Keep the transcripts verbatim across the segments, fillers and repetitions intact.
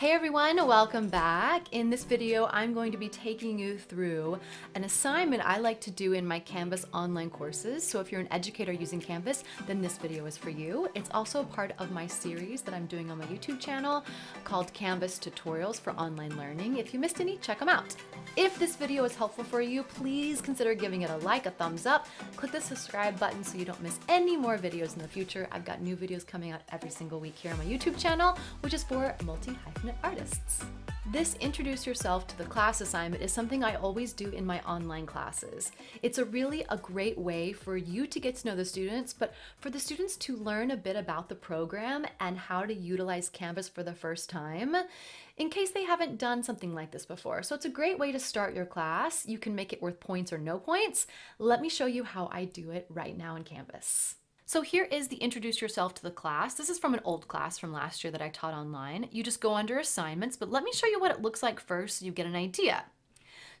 Hey everyone, welcome back. In this video, I'm going to be taking you through an assignment I like to do in my Canvas online courses. So if you're an educator using Canvas, then this video is for you. It's also part of my series that I'm doing on my YouTube channel called Canvas Tutorials for Online Learning. If you missed any, check them out. If this video is helpful for you, please consider giving it a like, a thumbs up, click the subscribe button so you don't miss any more videos in the future. I've got new videos coming out every single week here on my YouTube channel, which is for multi-hyphenate artists. This introduce yourself to the class assignment is something I always do in my online classes. It's a really a great way for you to get to know the students, but for the students to learn a bit about the program and how to utilize Canvas for the first time, in case they haven't done something like this before. So it's a great way to start your class. You can make it worth points or no points. Let me show you how I do it right now in Canvas. So here is the introduce yourself to the class. This is from an old class from last year that I taught online. You just go under assignments, but let me show you what it looks like first so you get an idea.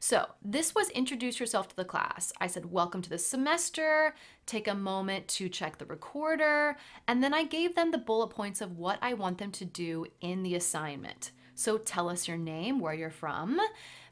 So this was introduce yourself to the class. I said, welcome to the semester, take a moment to check the recorder, and then I gave them the bullet points of what I want them to do in the assignment. So tell us your name, where you're from.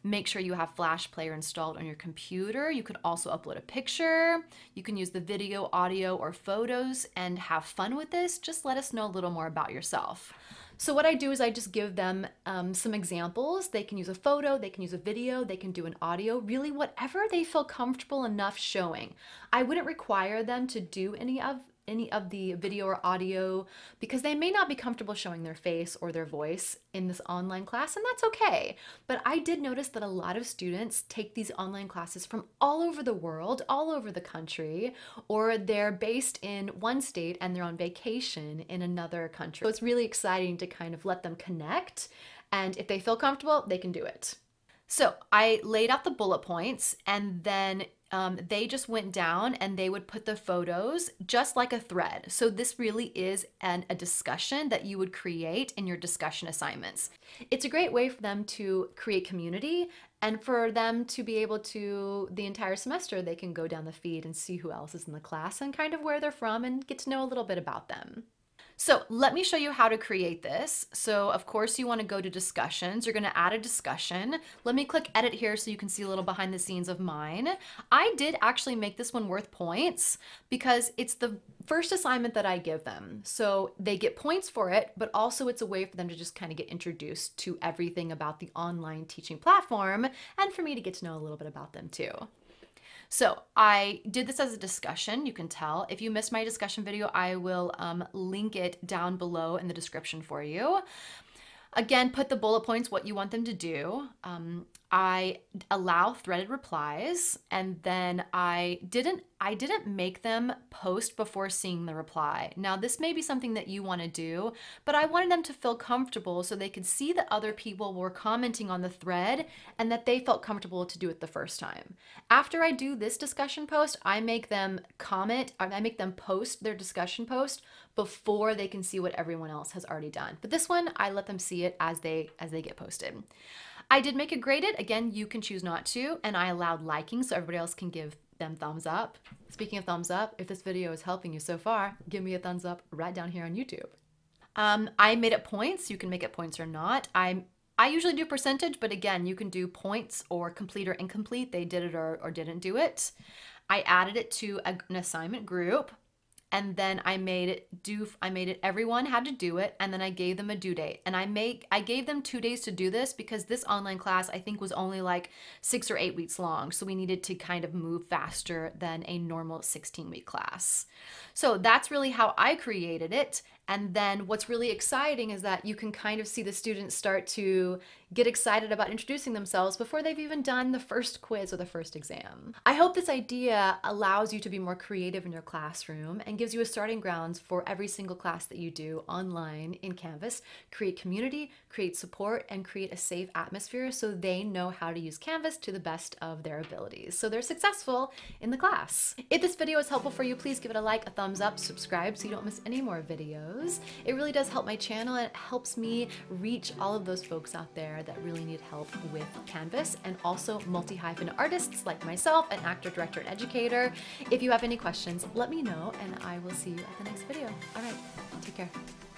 Make sure you have Flash Player installed on your computer. You can also upload a picture. You can use the video, audio, or photos and have fun with this. Just let us know a little more about yourself. So what I do is I just give them um, some examples. They can use a photo, they can use a video, they can do an audio, really whatever they feel comfortable enough showing. I wouldn't require them to do any of any of the video or audio because they may not be comfortable showing their face or their voice in this online class, and that's okay. But I did notice that a lot of students take these online classes from all over the world, all over the country, or they're based in one state and they're on vacation in another country. So it's really exciting to kind of let them connect, and if they feel comfortable, they can do it. So I laid out the bullet points, and then Um, they just went down and they would put the photos just like a thread. So this really is an, a discussion that you would create in your discussion assignments. It's a great way for them to create community and for them to be able to, the entire semester, they can go down the feed and see who else is in the class and kind of where they're from and get to know a little bit about them. So let me show you how to create this. So of course you want to go to discussions. You're going to add a discussion. Let me click edit here so you can see a little behind the scenes of mine. I did actually make this one worth points because it's the first assignment that I give them. So they get points for it, but also it's a way for them to just kind of get introduced to everything about the online teaching platform and for me to get to know a little bit about them too. So I did this as a discussion, you can tell. If you missed my discussion video, I will um, link it down below in the description for you. Again, put the bullet points, what you want them to do. Um, I allow threaded replies, and then I didn't, I didn't make them post before seeing the reply. Now this may be something that you want to do, but I wanted them to feel comfortable so they could see that other people were commenting on the thread and that they felt comfortable to do it the first time. After I do this discussion post, I make them comment, I make them post their discussion post before they can see what everyone else has already done. But this one, I let them see it as they, as they get posted. I did make it graded. Again, you can choose not to, and I allowed liking so everybody else can give them thumbs up. Speaking of thumbs up, if this video is helping you so far, give me a thumbs up right down here on YouTube. Um, I made it points. You can make it points or not. I, I usually do percentage, but again, you can do points or complete or incomplete. They did it or, or didn't do it. I added it to a, an assignment group. And then I made it do, I made it, everyone had to do it. And then I gave them a due date, and I make, I gave them two days to do this because this online class I think was only like six or eight weeks long. So we needed to kind of move faster than a normal sixteen week class. So that's really how I created it. And then what's really exciting is that you can kind of see the students start to get excited about introducing themselves before they've even done the first quiz or the first exam. I hope this idea allows you to be more creative in your classroom and gives you a starting grounds for every single class that you do online in Canvas. Create community, create support, and create a safe atmosphere so they know how to use Canvas to the best of their abilities, so they're successful in the class. If this video is helpful for you, please give it a like, a thumbs up, subscribe so you don't miss any more videos. It really does help my channel, and it helps me reach all of those folks out there that really need help with Canvas, and also multi-hyphen artists like myself, an actor, director, and educator. If you have any questions, let me know, and I will see you at the next video. All right, take care.